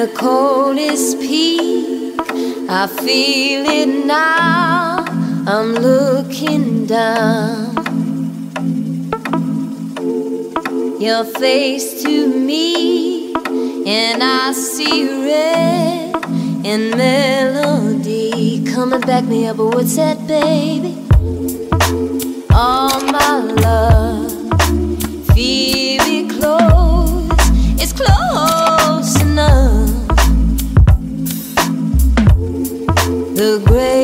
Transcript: the coldest peak. I feel it now, I'm looking down. Your face to me, and I see red. And melody come and back me up. But what's that, baby? All my love, feel it close. It's close enough. The gray